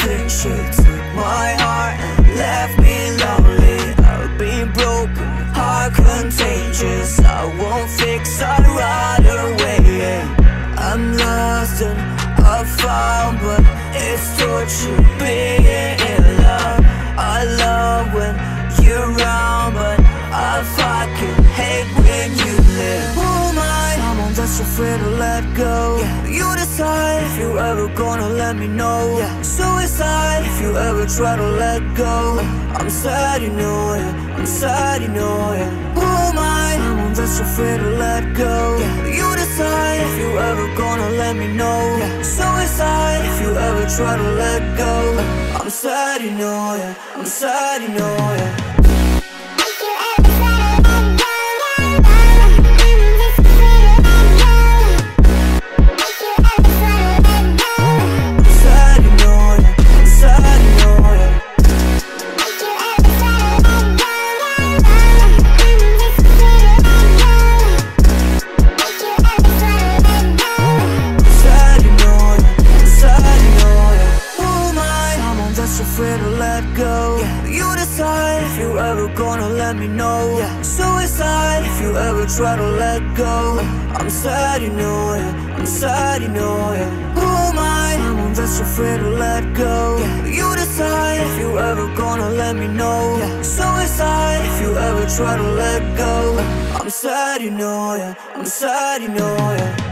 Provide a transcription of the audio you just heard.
toxic. She took my heart and left me lonely. I've been broken, heart contagious. I won't fix, I'd ride away. I'm lost and I found, but it's torture being in love. I love when you're around, but I fucking hate when you live. Oh my, someone that's afraid to let go. Yeah. You decide if you're ever gonna let me know. Yeah. Suicide if you ever try to let go. I'm sad, you know it. Yeah. I'm sad, you know it. Yeah. Oh my, someone that's afraid to let go. Yeah. You decide if you're ever gonna let me know. Yeah. Suicide if you ever try to let go. I'm sad, you know it. Yeah. I'm sad, you know it. Yeah. Let me know. Yeah. Suicide if you ever try to let go. I'm sad, you know it. Yeah. I'm sad, you know it. Yeah. Who am I? Someone that's afraid to let go. Yeah. You decide if you ever gonna let me know. Yeah. Suicide if you ever try to let go. I'm sad, you know it. Yeah. I'm sad, you know it. Yeah.